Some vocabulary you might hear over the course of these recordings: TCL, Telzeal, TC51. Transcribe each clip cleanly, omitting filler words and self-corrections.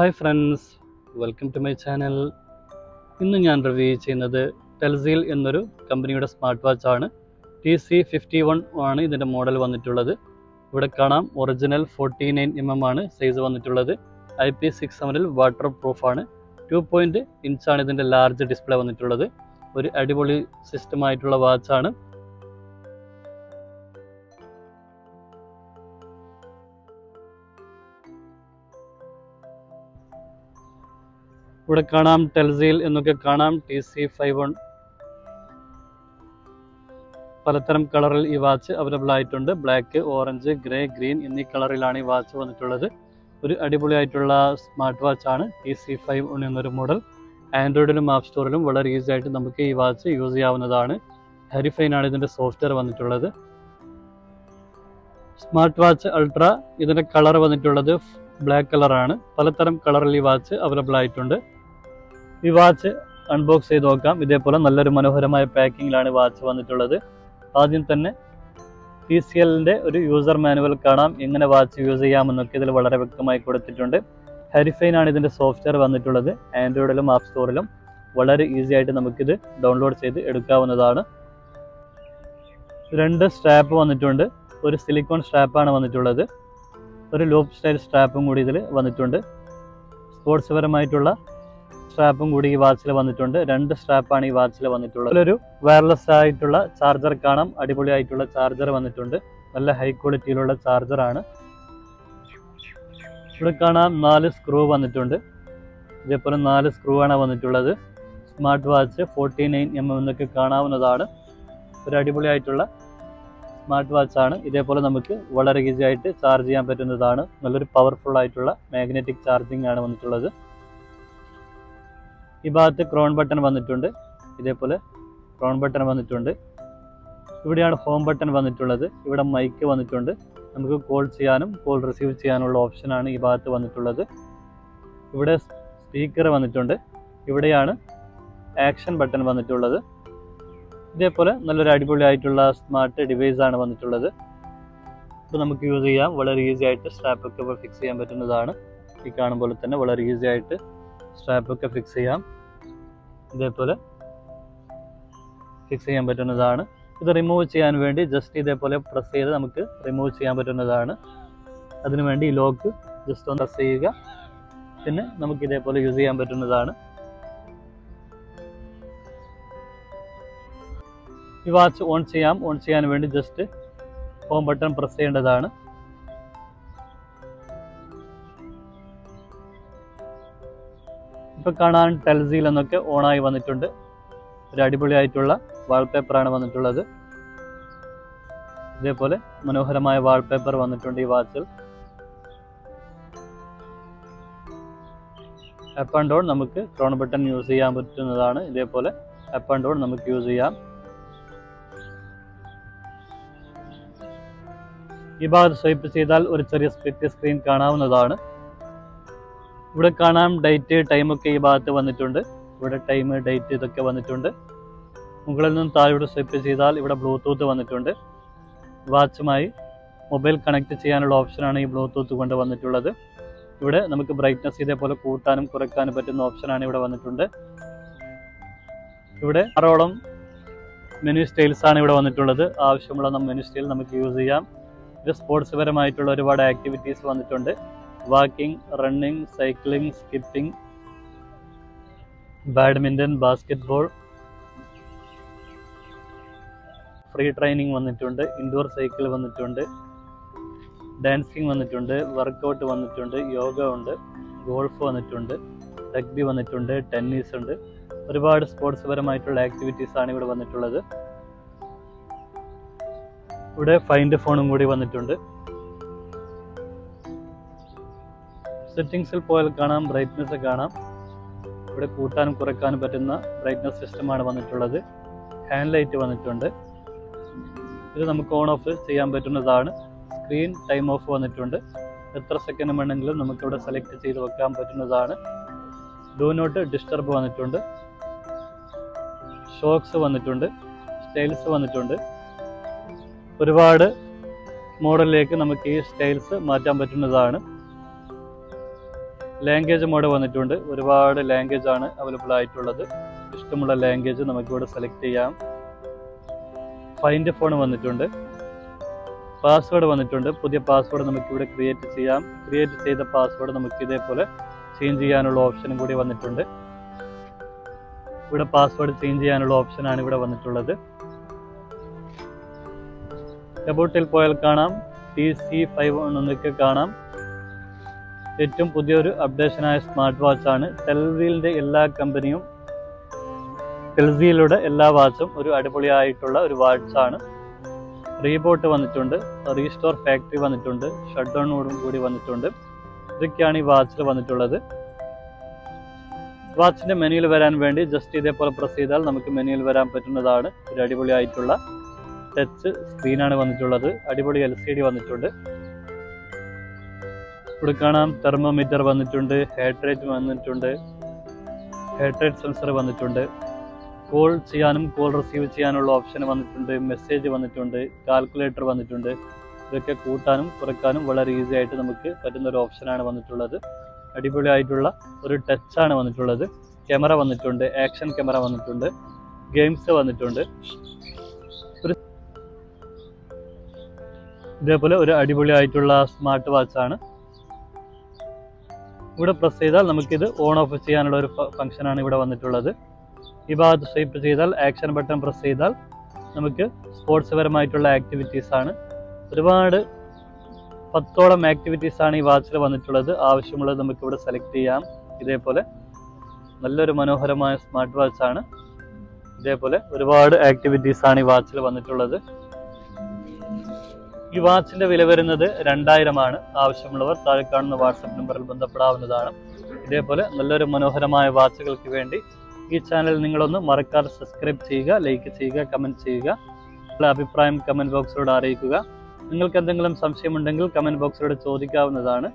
Hi friends, welcome to my channel. Today I am reviewing the Telzeal company smartwatch TC51 is the model. The original 49mm size IP600 waterproof 2.0 inch large display. It is a very system watch. ഇവിടെ കാണാം ടെൽസീൽ എന്നൊക്കെ കാണാം TC51 പലതരം കളറിൽ ഈ watch available ആയിട്ടുണ്ട് black orange grey green എന്നീ കളറിലാണ് ഈ വാച്ച് വന്നിട്ടുള്ളത് ഒരു അടിപൊളിയായിട്ടുള്ള സ്മാർട്ട് വാച്ച് ആണ് TC51 എന്നൊരു മോഡൽ ആൻഡ്രോയിഡിലും ആപ്പ് സ്റ്റോറിലും വളരെ ഈസി ആയിട്ട് നമുക്ക് ഈ വാച്ച് യൂസ് ചെയ്യാവുന്നതാണ് ഹെരിഫൈൻ ആണ് ഇതിന്റെ സോഫ്റ്റ്വെയർ വന്നിട്ടുള്ളത് സ്മാർട്ട് വാച്ച് അൾട്ര ഇതിന്റെ കളർ വന്നിട്ടുള്ളത് ബ്ലാക്ക് കളറാണ് പലതരം കളറിൽ ഈ വാച്ച് അവൈലബിൾ ആയിട്ടുണ്ട് ഈ വാച്ച് അൺബോക്സ് ചെയ്ത് നോക്കാം ഇതേപോലെ നല്ലൊരു മനോഹരമായ പാക്കിങ്ങിലാണ് വാച്ച് വന്നിട്ടുള്ളത് ആദ്യം തന്നെ TCL ന്റെ ഒരു യൂസർ മാനുവൽ കാണാം എങ്ങനെ വാച്ച് യൂസ് ചെയ്യാമെന്നൊക്കെ ഇതിൽ വളരെ വ്യക്തമായി കൊടുത്തിട്ടുണ്ട് ഹെരിഫൈൻ ആണ് ഇതിന്റെ സോഫ്റ്റ്വെയർ വന്നിട്ടുള്ളത് ആൻഡ്രോയിഡിലും ആപ്പ് സ്റ്റോറിലും വളരെ ഈസി ആയിട്ട് നമുക്ക് ഇത് ഡൗൺലോഡ് ചെയ്ത് എടുക്കാവുന്നതാണ് രണ്ട് സ്ട്രാപ്പ് വന്നിട്ടുണ്ട് ഒരു സിലിക്കോൺ സ്ട്രാപ്പ് ആണ് വന്നിട്ടുള്ളത് ഒരു ലോപ്പ് സ്റ്റൈൽ സ്ട്രാപ്പും കൂടി ഇതിൽ വന്നിട്ടുണ്ട് സ്പോർട്സ് പരമായിട്ടുള്ള സ്ട്രാപ്പും കൂടി ഈ വാച്ചിൽ വന്നിട്ടുണ്ട് രണ്ട് സ്ട്രാപ്പാണ് ഈ വാച്ചിൽ വന്നിട്ടുള്ളത് ഒരു വയർലെസ് ആയിട്ടുള്ള ചാർജർ കാണാം അടിപൊളിയായിട്ടുള്ള ചാർജർ വന്നിട്ടുണ്ട് നല്ല ഹൈ ക്വാളിറ്റിയിലുള്ള ചാർജർ ആണ് ഇവിടെ കാണാം നാല് സ്ക്രൂ വന്നിട്ടുണ്ട് ഇതേപോലെ നാല് സ്ക്രൂ ആണ് വന്നിട്ടുള്ളത് സ്മാർട്ട് വാച്ച് 49mm എന്നൊക്കെ കാണാവുന്നതാണ് ഒരു അടിപൊളിയായിട്ടുള്ള സ്മാർട്ട് വാച്ച് ആണ് ഇതേപോലെ നമുക്ക് വളരെ ഈസി ആയിട്ട് ചാർജ് ചെയ്യാൻ പറ്റുന്നതാണ് നല്ലൊരു പവർഫുൾ ആയിട്ടുള്ള മാഗ്നറ്റിക് ചാർജിംഗ് ആണ് വന്നിട്ടുള്ളത് ഈ ഭാഗത്ത് ക്രോൺ ബട്ടൺ വന്നിട്ടുണ്ട് ഇതേപോലെ ക്രോൺ ബട്ടൺ വന്നിട്ടുണ്ട് ഇവിടെയാണ് ഹോം ബട്ടൺ വന്നിട്ടുള്ളത് ഇവിടെ മൈക്ക് വന്നിട്ടുണ്ട് നമുക്ക് കോൾ ചെയ്യാനും കോൾ റിസീവ് ചെയ്യാനുള്ള ഓപ്ഷൻ ആണ് ഈ ഭാഗത്ത് വന്നിട്ടുള്ളത് ഇവിടെ സ്പീക്കർ വന്നിട്ടുണ്ട് ഇവിടെയാണ് ആക്ഷൻ ബട്ടൺ വന്നിട്ടുള്ളത് ഇതേപോലെ നല്ലൊരു അടിപൊളിയായിട്ടുള്ള സ്മാർട്ട് ഡിവൈസ് ആണ് വന്നിട്ടുള്ളത് അപ്പോൾ നമുക്ക് യൂസ് ചെയ്യാം വളരെ ഈസി ആയിട്ട് സ്ട്രാപ്പൊക്കെ ഫിക്സ് ചെയ്യാൻ പറ്റുന്നതാണ് ഈ കാണുമ്പോൾ തന്നെ വളരെ ഈസി ആയിട്ട് സ്ട്രാപ്പൊക്കെ ഫിക്സ് ചെയ്യാം ഇതേപോലെ ഫിക്സ് ചെയ്യാൻ പറ്റുന്നതാണ് ഇത് റിമൂവ് ചെയ്യാൻ വേണ്ടി ജസ്റ്റ് ഇതേപോലെ പ്രസ് ചെയ്ത് നമുക്ക് റിമൂവ് ചെയ്യാൻ പറ്റുന്നതാണ് അതിനുവേണ്ടി ഈ ലോക്ക് ജസ്റ്റ് ഒന്ന് പ്രസ് ചെയ്യുക പിന്നെ നമുക്ക് ഇതേപോലെ യൂസ് ചെയ്യാൻ പറ്റുന്നതാണ് ഈ വാച്ച് ഓൺ ചെയ്യാം ഓൺ ചെയ്യാൻ വേണ്ടി ജസ്റ്റ് ഹോം ബട്ടൺ പ്രസ് ചെയ്യേണ്ടതാണ് ഇപ്പോൾ കാണാൻ ടെൽസീൽ എന്നൊക്കെ ഓണായി വന്നിട്ടുണ്ട് ഒരു അടിപൊളിയായിട്ടുള്ള വാൾപേപ്പറാണ് വന്നിട്ടുള്ളത് ഇതേപോലെ മനോഹരമായ വാൾപേപ്പർ വന്നിട്ടുണ്ട് ഈ വാച്ചിൽ അപ്പ് ആൻഡ് ഡൗൺ നമുക്ക് ക്രോൺ ബട്ടൺ യൂസ് ചെയ്യാൻ പറ്റുന്നതാണ് ഇതേപോലെ അപ്പ് ആൻഡ് ഡൗൺ നമുക്ക് യൂസ് ചെയ്യാം ഈ ഭാഗത്ത് സ്വൈപ്പ് ചെയ്താൽ ഒരു ചെറിയ സ്പ്ലിറ്റ് സ്ക്രീൻ കാണാവുന്നതാണ് ഇവിടെ കാണാം ഡേറ്റ് ടൈമൊക്കെ ഈ ഭാഗത്ത് വന്നിട്ടുണ്ട് ഇവിടെ ടൈം ഡേറ്റ് ഇതൊക്കെ വന്നിട്ടുണ്ട് മുകളിൽ നിന്നും താഴോട്ട് സ്വൈപ്പ് ചെയ്താൽ ഇവിടെ ബ്ലൂടൂത്ത് വന്നിട്ടുണ്ട് വാച്ചുമായി മൊബൈൽ കണക്ട് ചെയ്യാനുള്ള ഓപ്ഷനാണ് ഈ ബ്ലൂടൂത്ത് കൊണ്ട് വന്നിട്ടുള്ളത് ഇവിടെ നമുക്ക് ബ്രൈറ്റ്നസ് ഇതേപോലെ കൂട്ടാനും കുറയ്ക്കാനും പറ്റുന്ന ഓപ്ഷനാണ് ഇവിടെ വന്നിട്ടുണ്ട് ഇവിടെ ആറോളം മെനു സ്റ്റൈൽസാണ് ഇവിടെ വന്നിട്ടുള്ളത് ആവശ്യമുള്ള മെനു സ്റ്റൈൽ നമുക്ക് യൂസ് ചെയ്യാം സ്പോർട്സ് പരമായിട്ടുള്ള ഒരുപാട് ആക്ടിവിറ്റീസ് വന്നിട്ടുണ്ട് walking running cycling skipping badminton basketball free training വന്നിട്ടുണ്ട് ഇൻഡോർ സൈക്കിൾ വന്നിട്ടുണ്ട് ഡാൻസിങ് വന്നിട്ടുണ്ട് വർക്കൗട്ട് വന്നിട്ടുണ്ട് യോഗ ഉണ്ട് ഗോൾഫ് വന്നിട്ടുണ്ട് റഗ്ബി വന്നിട്ടുണ്ട് ടെന്നീസ് ഉണ്ട് ഒരുപാട് സ്പോർട്സ് പരമായിട്ടുള്ള ആക്ടിവിറ്റീസാണ് ഇവിടെ വന്നിട്ടുള്ളത് ഇവിടെ ഫൈൻഡ് ഫോണും കൂടി വന്നിട്ടുണ്ട് സെറ്റിംഗ്സിൽ പോയാൽ കാണാം ബ്രൈറ്റ്നസ് കാണാം ഇവിടെ കൂട്ടാനും കുറയ്ക്കാനും പറ്റുന്ന ബ്രൈറ്റ്നസ് സിസ്റ്റമാണ് വന്നിട്ടുള്ളത് ഹാൻഡ് ലൈറ്റ് വന്നിട്ടുണ്ട് ഇത് നമുക്ക് ഓൺ ഓഫ് ചെയ്യാൻ പറ്റുന്നതാണ് സ്ക്രീൻ ടൈം ഓഫ് വന്നിട്ടുണ്ട് എത്ര സെക്കൻഡ് വേണമെങ്കിലും നമുക്കിവിടെ സെലക്ട് ചെയ്ത് വെക്കാൻ പറ്റുന്നതാണ് ഡു നോട്ട് ഡിസ്റ്റർബ് വന്നിട്ടുണ്ട് ഷോക്സ് വന്നിട്ടുണ്ട് സ്റ്റൈൽസ് വന്നിട്ടുണ്ട് ഒരുപാട് മോഡലിലേക്ക് നമുക്ക് ഈ സ്റ്റൈൽസ് മാറ്റാൻ പറ്റുന്നതാണ് language mode vanittunde oru language aanu available aayittulladu ishtamulla language namakku ivide select cheyyam find phone vanittunde password vanittunde pudhiya password namakku ivide create cheyyam create cheytha password namakku idhe pole change cheyanulla option koodi vanittunde ivide password change cheyanulla option aanu ivide vanittulladu about il poyal kaanam TC51 nokku kaanam ഏറ്റവും പുതിയൊരു അപ്ഡേഷനായ smart വാച്ചാണ് ടെൽസീലിൻ്റെ എല്ലാ കമ്പനിയും ടെൽസീലിൻ്റെ എല്ലാ വാച്ചും ഒരു അടിപൊളിയായിട്ടുള്ള ഒരു വാച്ചാണ് reboot വന്നിട്ടുണ്ട് റീസ്റ്റോർ ഫാക്ടറി വന്നിട്ടുണ്ട് ഷട്ട് ഡൗണോടും കൂടി വന്നിട്ടുണ്ട് ഇതൊക്കെയാണ് ഈ വാച്ചിൽ വന്നിട്ടുള്ളത് വാച്ചിൻ്റെ മെനുവിൽ വരാൻ വേണ്ടി ജസ്റ്റ് ഇതേപോലെ പ്രസ് ചെയ്താൽ നമുക്ക് മെനുവിൽ വരാൻ പറ്റുന്നതാണ് ഒരു അടിപൊളിയായിട്ടുള്ള ടച്ച് സ്ക്രീനാണ് വന്നിട്ടുള്ളത് അടിപൊളി LCD വന്നിട്ടുണ്ട് ഇവിടെ കാണാം തെർമോമീറ്റർ വന്നിട്ടുണ്ട് ഹെഡ് റേറ്റ് സെൻസർ വന്നിട്ടുണ്ട് കോൾ ചെയ്യാനും കോൾ റിസീവ് ചെയ്യാനുള്ള ഓപ്ഷൻ വന്നിട്ടുണ്ട് മെസ്സേജ് വന്നിട്ടുണ്ട് കാൽക്കുലേറ്റർ വന്നിട്ടുണ്ട് ഇതൊക്കെ കൂട്ടാനും കുറയ്ക്കാനും വളരെ ഈസി ആയിട്ട് നമുക്ക് പറ്റുന്ന ഒരു ഓപ്ഷനാണ് വന്നിട്ടുള്ളത് അടിപൊളിയായിട്ടുള്ള ഒരു ടച്ച് ആണ് വന്നിട്ടുള്ളത് ക്യാമറ വന്നിട്ടുണ്ട് ആക്ഷൻ ക്യാമറ വന്നിട്ടുണ്ട് ഗെയിംസ് വന്നിട്ടുണ്ട് ഇതേപോലെ ഒരു അടിപൊളിയായിട്ടുള്ള സ്മാർട്ട് വാച്ചാണ് ഇവിടെ പ്രസ് ചെയ്താൽ നമുക്കിത് ഓൺ ഓഫ് ചെയ്യാനുള്ള ഒരു ഫംഗ്ഷനാണ് ഇവിടെ വന്നിട്ടുള്ളത് ഈ ഭാഗത്ത് സ്വൈപ്പ് ചെയ്താൽ ആക്ഷൻ ബട്ടൺ പ്രസ് ചെയ്താൽ നമുക്ക് സ്പോർട്സ് പരമായിട്ടുള്ള ആക്ടിവിറ്റീസാണ് ഒരുപാട് 10ഓളം ആക്ടിവിറ്റീസാണ് ഈ വാച്ചിൽ വന്നിട്ടുള്ളത് ആവശ്യമുള്ളത് നമുക്ക് ഇവിടെ സെലക്ട് ചെയ്യാം ഇതേപോലെ നല്ലൊരു മനോഹരമായ സ്മാർട്ട് വാച്ചാണ് ഇതേപോലെ ഒരുപാട് ആക്ടിവിറ്റീസാണ് ഈ വാച്ചിൽ വന്നിട്ടുള്ളത് ഈ വാച്ചിന്റെ വില വരുന്നത് 2000 ആണ് ആവശ്യമുള്ളവർ താഴെ കാണുന്ന വാട്സ്ആപ്പ് നമ്പറിൽ ബന്ധപ്പെടാവുന്നതാണ് ഇതേപോലെ നല്ലൊരു മനോഹരമായ വാച്ചുകൾക്ക് വേണ്ടി ഈ ചാനൽ നിങ്ങളൊന്ന് മറക്കാതെ സബ്സ്ക്രൈബ് ചെയ്യുക ലൈക്ക് ചെയ്യുക കമന്റ് ചെയ്യുക നിങ്ങളുടെ അഭിപ്രായം കമന്റ് ബോക്സിലൂടെ അറിയിക്കുക നിങ്ങൾക്ക് എന്തെങ്കിലും സംശയമുണ്ടെങ്കിൽ കമന്റ് ബോക്സിലൂടെ ചോദിക്കാവുന്നതാണ്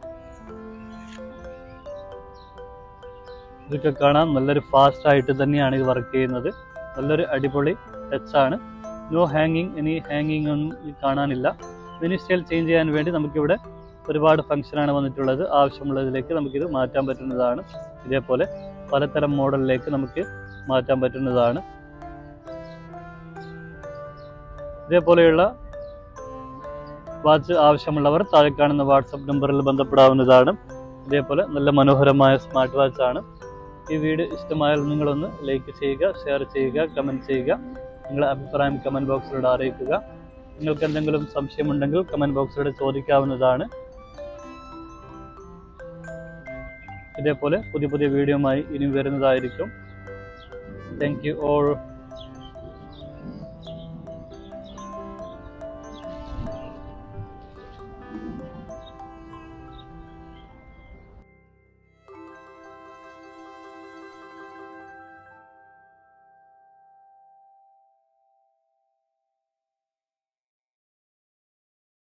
ഇതൊക്കെ കാണാൻ നല്ലൊരു ഫാസ്റ്റ് ആയിട്ട് തന്നെയാണ് ഇത് വർക്ക് ചെയ്യുന്നത് നല്ലൊരു അടിപൊളി ടച്ചാണ് നോ ഹാങ്ങിങ് ഇനി ഹാങ്ങിങ് ഒന്നും കാണാനില്ല മെനു സ്റ്റൈൽ ചേഞ്ച് ചെയ്യാൻ വേണ്ടി നമുക്കിവിടെ ഒരുപാട് ഫംഗ്ഷനാണ് വന്നിട്ടുള്ളത് ആവശ്യമുള്ളതിലേക്ക് നമുക്കിത് മാറ്റാൻ പറ്റുന്നതാണ് ഇതേപോലെ പലതരം മോഡലിലേക്ക് നമുക്ക് മാറ്റാൻ പറ്റുന്നതാണ് ഇതേപോലെയുള്ള വാച്ച് ആവശ്യമുള്ളവർ താഴെ കാണുന്ന വാട്സപ്പ് നമ്പറിൽ ബന്ധപ്പെടാവുന്നതാണ് ഇതേപോലെ നല്ല മനോഹരമായ സ്മാർട്ട് വാച്ചാണ് ഈ വീഡിയോ ഇഷ്ടമായാൽ നിങ്ങളൊന്ന് ലൈക്ക് ചെയ്യുക ഷെയർ ചെയ്യുക കമൻറ്റ് ചെയ്യുക നിങ്ങളുടെ അഭിപ്രായം കമൻറ്റ് ബോക്സിലൂടെ അറിയിക്കുക നിങ്ങൾക്ക് എന്തെങ്കിലും സംശയമുണ്ടെങ്കിൽ കമൻറ്റ് ബോക്സിലൂടെ ചോദിക്കാവുന്നതാണ് ഇതേപോലെ പുതിയ പുതിയ വീഡിയോയുമായി ഇനി വരുന്നതായിരിക്കും താങ്ക് യു ഓൾ